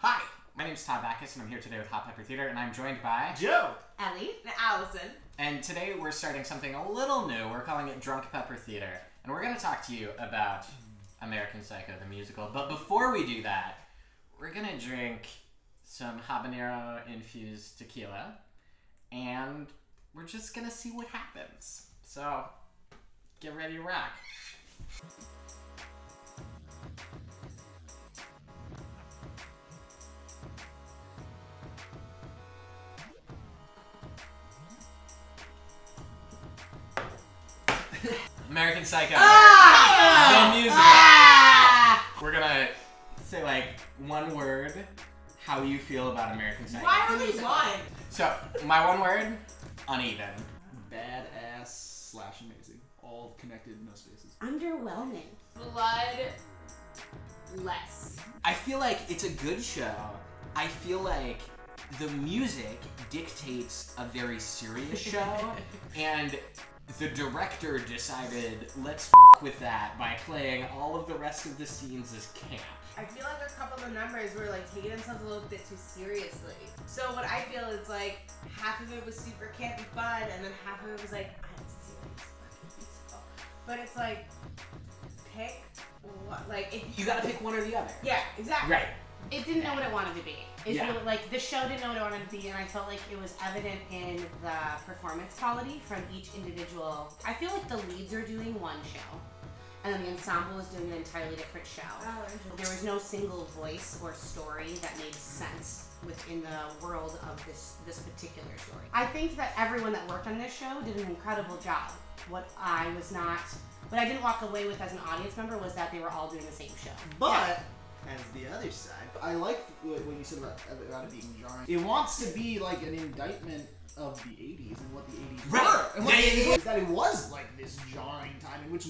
Hi, my name is Todd Backus, and I'm here today with Hot Pepper Theater, and I'm joined by Joe, Ellie, and Allison. And today we're starting something a little new. We're calling it Drunk Pepper Theater, and we're going to talk to you about American Psycho, the musical. But before we do that, we're going to drink some habanero-infused tequila, and we're just going to see what happens. So, get ready to rock. American Psycho. Ah! The musical. Ah! We're gonna say like one word how you feel about American Psycho. Why are these lying? So, my one word, uneven. Badass / amazing. All connected, no spaces. Underwhelming. Bloodless. I feel like it's a good show. I feel like the music dictates a very serious show, and the director decided, let's f with that by playing all of the rest of the scenes as camp. I feel like a couple of the numbers were like taking themselves a little bit too seriously. So what I feel is like half of it was super campy fun, and then half of it was like, I'm serious fucking musical. But it's like, pick what, like you gotta pick one or the other. Yeah, exactly. Right. It didn't know what it wanted to be. It, like, the show didn't know what it wanted to be, and I felt like it was evident in the performance quality from each individual. I feel like the leads are doing one show, and then the ensemble is doing an entirely different show. Oh, interesting. There was no single voice or story that made sense within the world of this particular story. I think that everyone that worked on this show did an incredible job. What I didn't walk away with as an audience member was that they were all doing the same show. But. Yeah. As the other side. I like what you said about it being jarring. It wants to be like an indictment of the 80s and what the 80s were. And what the 80s was, that it was like this jarring time in which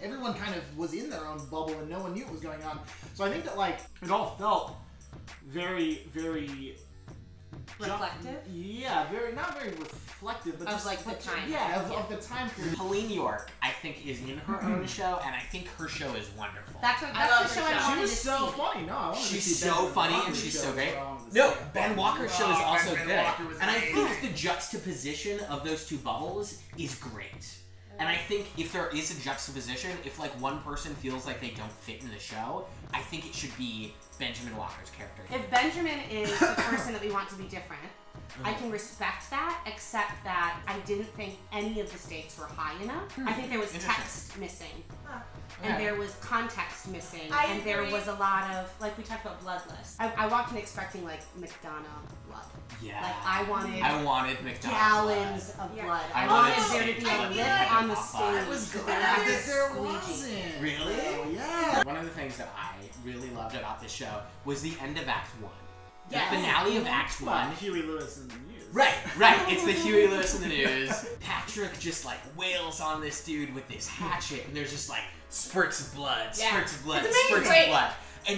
everyone kind of was in their own bubble and no one knew what was going on. So I think that like, it all felt very, very... reflective? Yeah, not very reflective, but just like the time. Yeah, of the time period. Pauline York, I think, is in her own show, and I think her show is wonderful. That's the show I wanted to see. She was so funny. She's so funny, and she's so great. No, Ben Walker's show is also good. And I think the juxtaposition of those two bubbles is great. And I think if there is a juxtaposition, if like one person feels like they don't fit in the show, I think it should be Benjamin Walker's character. If Benjamin is the person that we want to be different, I can respect that, except that I didn't think any of the stakes were high enough. I think there was text missing, and there was context missing, and there was a lot of, like we talked about, bloodless. I walked in expecting like McDonough blood. Yeah. Like I wanted McDonough gallons blood. Of blood. Yeah. I wanted there to be a lip on the stage. I was glad that there wasn't. Really? Yeah. One of the things that I really loved about this show was the end of Act 1. Yes. The finale of Act 1. Huey Lewis and the News. Right. It's the Huey Lewis and the News. Patrick just like wails on this dude with this hatchet, and there's just like spurts of blood, spurts of blood. And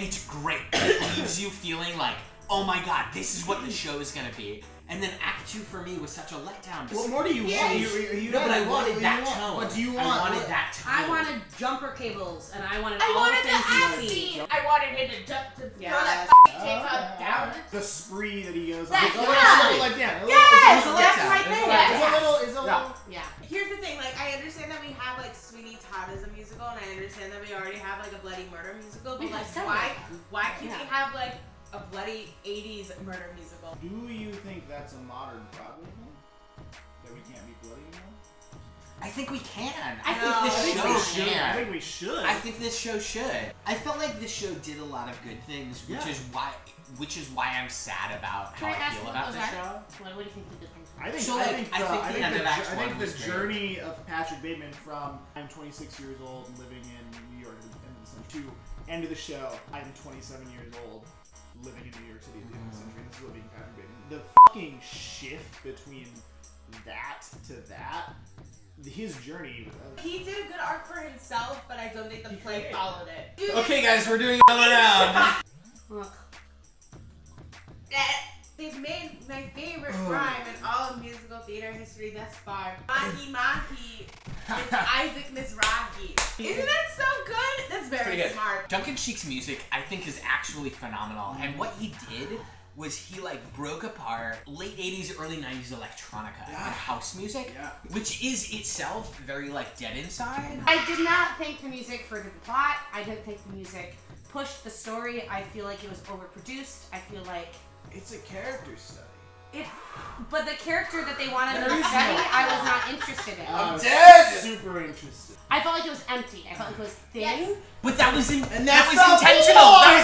it's great. It leaves you feeling like, oh my god, this is what the show is gonna be. And then Act 2 for me was such a letdown. What more do you want? But I wanted that tone. What do you want? I wanted that tone. I wanted jumper cables, and I wanted all the things you see. I wanted him to jump to throw that tape up down. The spree that he goes on. Yes, that's my thing. Yeah. Here's the thing, like, I understand that we have, like, Sweeney Todd as a musical, and I understand that we already have, like, a bloody murder musical, but, like, why can't we have, like, a bloody 80s murder musical? Do you think that's a modern Broadway thing? That we can't be bloody anymore? I think we can. I think this show should. I felt like this show did a lot of good things, which is why I'm sad about how I feel about this show. What do you think the good things are? I think the journey of Patrick Bateman from I'm 26 years old and living in New York at the end of the century to end of the show, I'm 27 years old. Living in New York City at the end of the century, this is what being Patrick Bateman. The fucking shift between that to that, his journey. He did a good arc for himself, but I don't think the play followed it. Okay, guys, we're doing another round. Look. They've made my favorite rhyme in all of musical theater history thus far. Mahi Mahi. It's Isaac Mizrahi. Isn't that so good? That's very pretty good. Smart. Duncan Sheik's music, I think, is actually phenomenal. And what he did was he like broke apart late 80s, early 90s electronica and house music, which is itself very like Dead Inside. I did not think the music furthered the plot. I didn't think the music pushed the story. I feel like it was overproduced. I feel like it's a character study. But the character that they wanted to study, I was not interested in. I'm dead. Super interested. I felt like it was empty. I felt like it was thin. Yes. But that was intentional. That was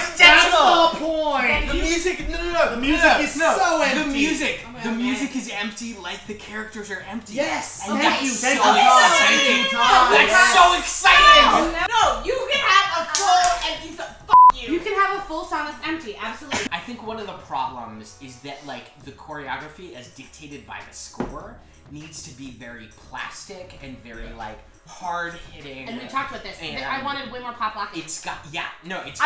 intentional. That's the point. The music, no, no, no. The music is so empty. The music, the music is empty, like the characters are empty. Yes. Oh, that's so exciting. No, you can have a full empty song. You can have a full song that's empty, absolutely. I think one of the problems is that like the choreography as dictated by the score needs to be very plastic and very like hard hitting. And we talked about this. I wanted way more pop locking. It's got a pop lock. That's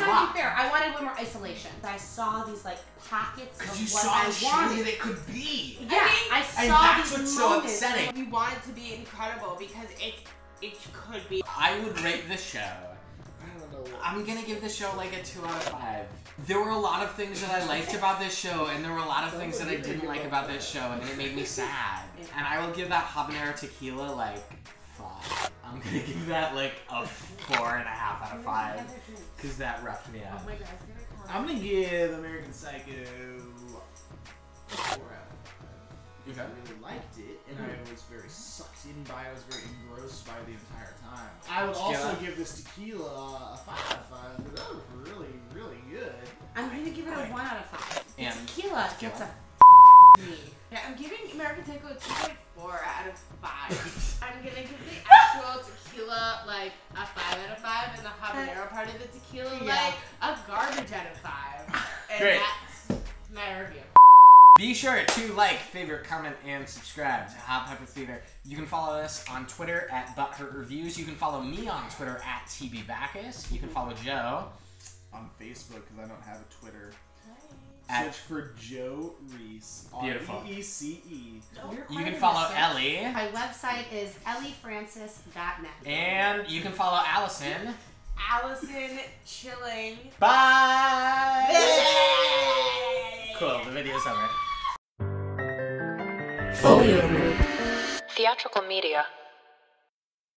not fair. I wanted way more isolation. I saw these like pockets of what I wanted. It could be. Yeah, I mean, I saw these moments. So upsetting. We want it to be incredible because it could be. I would rate the show. I'm gonna give this show like a 2 out of 5. There were a lot of things that I liked about this show, and there were a lot of things that I didn't like about this show, and it made me sad. And I will give that habanero tequila like 5. I'm gonna give that like a 4.5 out of 5, cause that roughed me up. I'm gonna give American Psycho a 4 out of 5. Okay. I really liked it, and I was very sucked in by it. I was very engrossed by the entire time. I would also give this tequila a 5 out of 5. That was really, really good. I'm going to give it a 1 out of 5. And tequila gets a me. Yeah, I'm giving American Psycho a 2.4 out of 5. I'm going to give the actual tequila like a 5 out of 5, and the habanero part of the tequila like a garbage out of 5. And that's my review. Be sure to like, favorite, comment, and subscribe to Hot Pepper Theater. You can follow us on Twitter at Butthurt Reviews. You can follow me on Twitter at TB Backus. You can follow Joe on Facebook because I don't have a Twitter. Search for Joe Reese. R-E-E-C-E. You can follow Ellie. My website is elliefrances.net. And you can follow Alison. Alison Schilling. Bye. Yay! Cool. The video's over. Folio Group. Theatrical Media.